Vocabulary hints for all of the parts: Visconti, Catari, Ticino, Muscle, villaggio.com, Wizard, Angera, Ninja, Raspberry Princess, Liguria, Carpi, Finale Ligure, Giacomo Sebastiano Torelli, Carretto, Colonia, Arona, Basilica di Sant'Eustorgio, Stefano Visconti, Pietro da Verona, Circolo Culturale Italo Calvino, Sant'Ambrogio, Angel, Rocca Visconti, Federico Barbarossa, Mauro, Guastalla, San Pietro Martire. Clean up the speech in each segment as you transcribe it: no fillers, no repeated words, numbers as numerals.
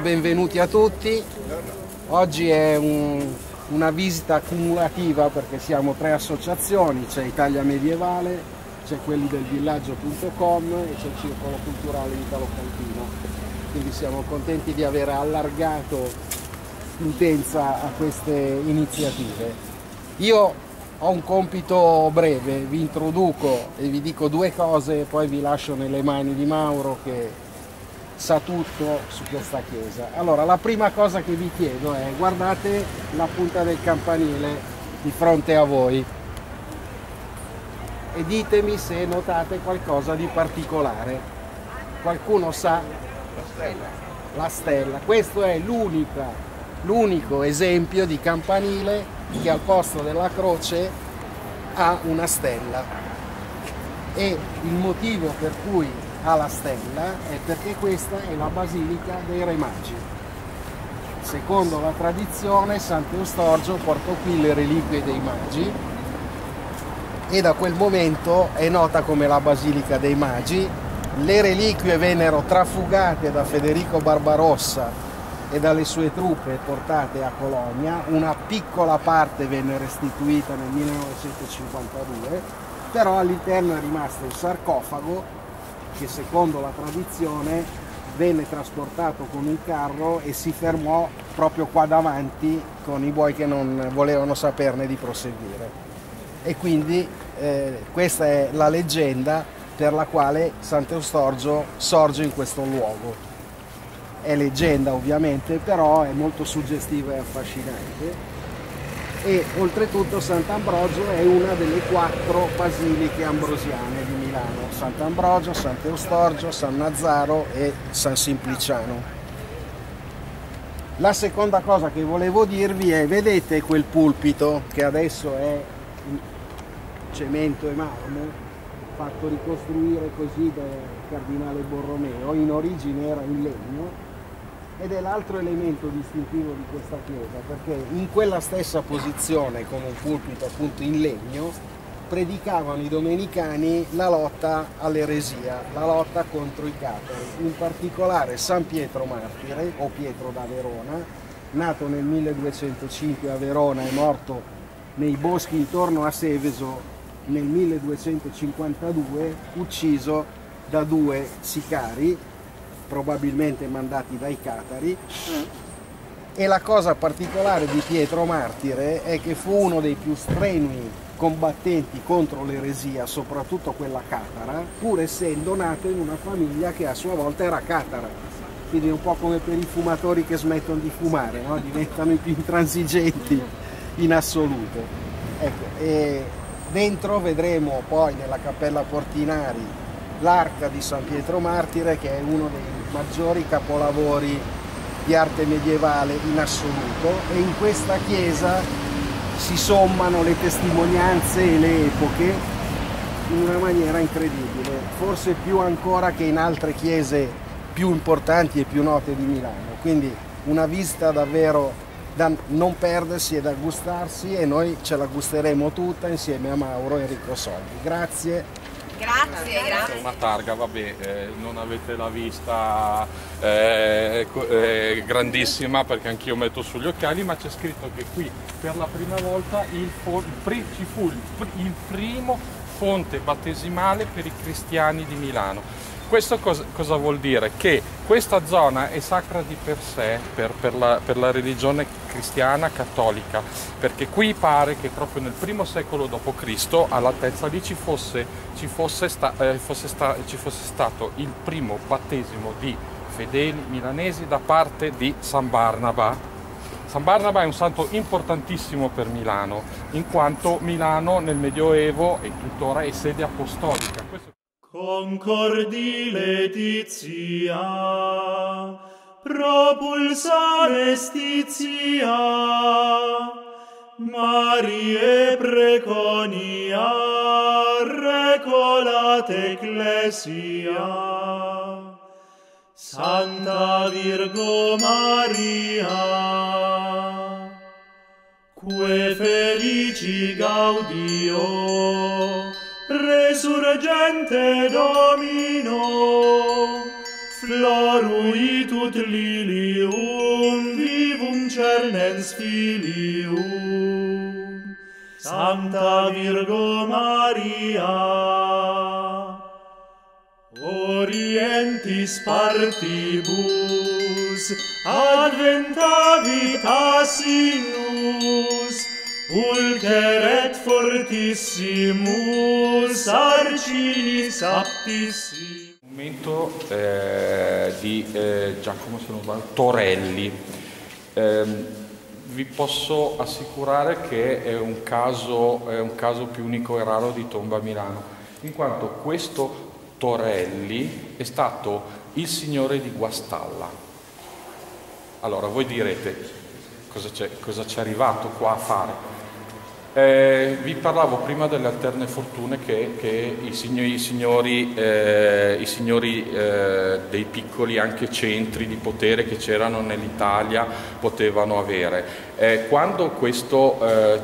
Benvenuti a tutti, oggi è una visita cumulativa perché siamo tre associazioni, c'è Italia Medievale, c'è quelli del villaggio.com e c'è il Circolo Culturale Italo Calvino, quindi siamo contenti di aver allargato l'utenza a queste iniziative. Io ho un compito breve, vi introduco e vi dico due cose e poi vi lascio nelle mani di Mauro che sa tutto su questa chiesa. Allora, la prima cosa che vi chiedo è guardate la punta del campanile di fronte a voi e ditemi se notate qualcosa di particolare. Qualcuno sa? La stella. Questo è l'unico esempio di campanile che al posto della croce ha una stella, e il motivo per cui alla stella è perché questa è la basilica dei Re Magi. Secondo la tradizione Sant'Eustorgio portò qui le reliquie dei Magi e da quel momento è nota come la Basilica dei Magi. Le reliquie vennero trafugate da Federico Barbarossa e dalle sue truppe portate a Colonia, una piccola parte venne restituita nel 1952, però all'interno è rimasto il sarcofago che secondo la tradizione venne trasportato con il carro e si fermò proprio qua davanti con i buoi che non volevano saperne di proseguire. E quindi questa è la leggenda per la quale Sant'Eustorgio sorge in questo luogo. È leggenda ovviamente, però è molto suggestiva e affascinante. E oltretutto Sant'Ambrogio è una delle quattro basiliche ambrosiane di Milano: Sant'Ambrogio, Sant'Eustorgio, San Nazzaro e San Simpliciano. La seconda cosa che volevo dirvi è: vedete quel pulpito che adesso è in cemento e marmo, fatto ricostruire così dal cardinale Borromeo, in origine era in legno. Ed è l'altro elemento distintivo di questa chiesa, perché in quella stessa posizione, con un pulpito appunto in legno, predicavano i domenicani la lotta all'eresia, la lotta contro i catari, in particolare San Pietro Martire o Pietro da Verona, nato nel 1205 a Verona e morto nei boschi intorno a Seveso nel 1252, ucciso da due sicari, probabilmente mandati dai catari. E la cosa particolare di Pietro Martire è che fu uno dei più strenui combattenti contro l'eresia, soprattutto quella catara, pur essendo nato in una famiglia che a sua volta era catara. Quindi è un po' come per i fumatori che smettono di fumare, no? Diventano i più intransigenti in assoluto. Ecco, e dentro vedremo poi nella cappella Portinari l'arca di San Pietro Martire, che è uno dei maggiori capolavori di arte medievale in assoluto, e in questa chiesa si sommano le testimonianze e le epoche in una maniera incredibile, forse più ancora che in altre chiese più importanti e più note di Milano. Quindi una visita davvero da non perdersi e da gustarsi, e noi ce la gusteremo tutta insieme a Mauro e Enrico Soldi. Grazie. Una targa, vabbè, non avete la vista grandissima perché anch'io metto sugli occhiali, ma c'è scritto che qui per la prima volta ci fu il primo fonte battesimale per i cristiani di Milano. Questo cosa vuol dire? Che questa zona è sacra di per sé per la religione cristiana cattolica, perché qui pare che proprio nel primo secolo d.C. all'altezza lì ci fosse stato il primo battesimo di fedeli milanesi da parte di San Barnaba. San Barnaba è un santo importantissimo per Milano, in quanto Milano nel Medioevo e tuttora è sede apostolica. Concordi letizia, propulsare stizia, Marie preconia, recolate ecclesia, Santa Virgo Maria, que felici gaudio, resurgente domino, floruitut lilium vivum cernens filium, Sancta Virgo Maria, orientis partibus, adventa vitas inus, pulcher et fortissimus, arcinis aptissim. Momento di Giacomo Sebastiano Torelli. Vi posso assicurare che è un caso più unico e raro di tomba a Milano, in quanto questo Torelli è stato il signore di Guastalla. Allora voi direte cosa c'è arrivato qua a fare. Vi parlavo prima delle alterne fortune che i signori dei piccoli anche centri di potere che c'erano nell'Italia potevano avere. Quando questo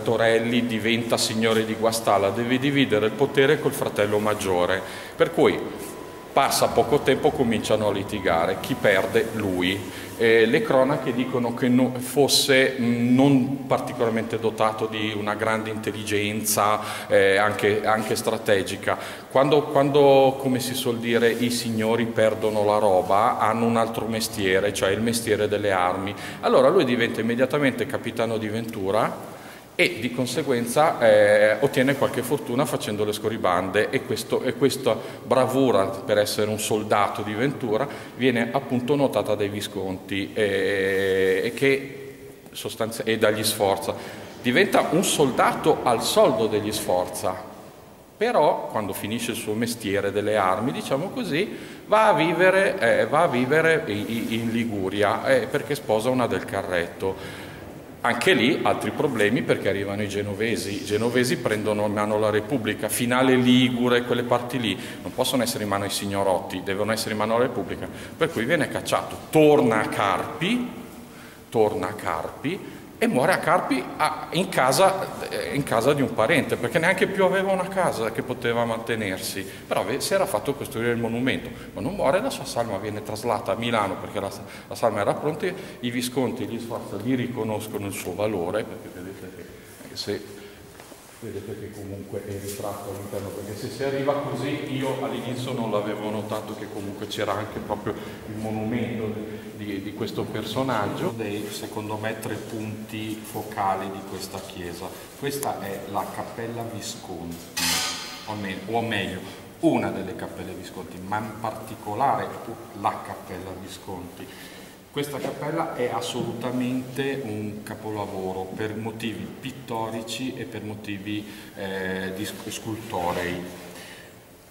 Torelli diventa signore di Guastalla deve dividere il potere col fratello maggiore, per cui passa poco tempo, cominciano a litigare, chi perde lui. Le cronache dicono che fosse non particolarmente dotato di una grande intelligenza anche strategica. Quando, come si suol dire, i signori perdono la roba, hanno un altro mestiere, cioè il mestiere delle armi. Allora lui diventa immediatamente capitano di Ventura e di conseguenza ottiene qualche fortuna facendo le scorribande, e questa bravura per essere un soldato di Ventura viene appunto notata dai Visconti e dagli Sforza. Diventa un soldato al soldo degli Sforza, però quando finisce il suo mestiere delle armi, diciamo così, va a vivere in Liguria perché sposa una del Carretto. Anche lì altri problemi perché arrivano i genovesi prendono in mano la Repubblica, Finale Ligure, quelle parti lì non possono essere in mano ai signorotti, devono essere in mano alla Repubblica, per cui viene cacciato, torna a Carpi e muore a Carpi in casa di un parente, perché neanche più aveva una casa che poteva mantenersi, però si era fatto costruire il monumento. Quando muore la sua salma viene traslata a Milano perché la salma era pronta, i Visconti e gli Sforza gli riconoscono il suo valore, perché vedete che comunque è ritratto all'interno, perché se si arriva così io all'inizio non l'avevo notato che comunque c'era anche proprio il monumento di questo personaggio. Dei, secondo me, tre punti focali di questa chiesa. Questa è la cappella Visconti, o meglio una delle cappelle Visconti, ma in particolare la cappella Visconti. Questa cappella è assolutamente un capolavoro per motivi pittorici e per motivi scultorei.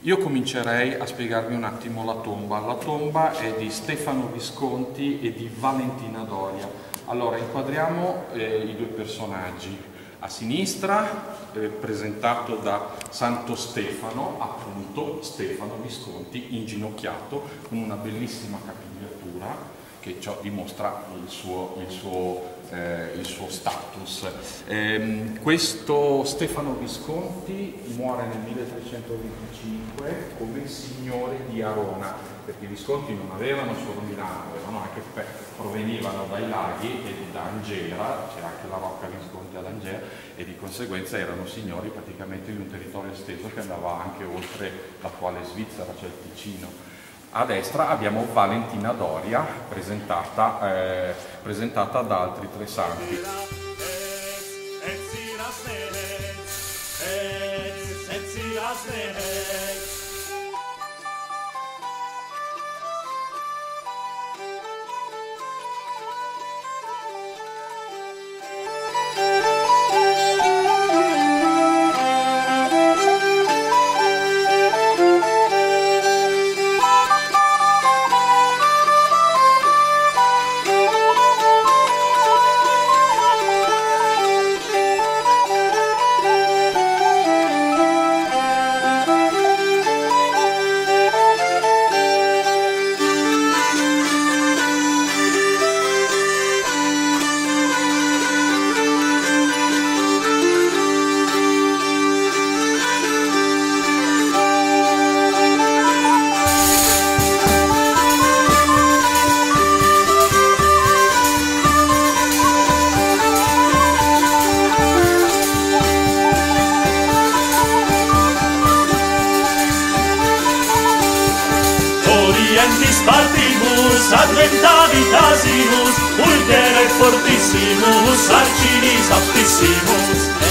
Io comincerei a spiegarvi un attimo la tomba. La tomba è di Stefano Visconti e di Valentina Doria. Allora inquadriamo i due personaggi. A sinistra, presentato da Santo Stefano, appunto Stefano Visconti inginocchiato con una bellissima capigliatura che ciò dimostra il suo status. Questo Stefano Visconti muore nel 1325 come signore di Arona, perché i Visconti non avevano solo Milano, avevano anche, provenivano dai laghi e da Angera, c'era anche la Rocca Visconti ad Angera, e di conseguenza erano signori praticamente di un territorio esteso che andava anche oltre l'attuale Svizzera, cioè il Ticino. A destra abbiamo Valentina Doria, presentata da altri tre santi. Orientis partibus, adventavi tasinus, ultere fortissimus, arcinis aptissimus.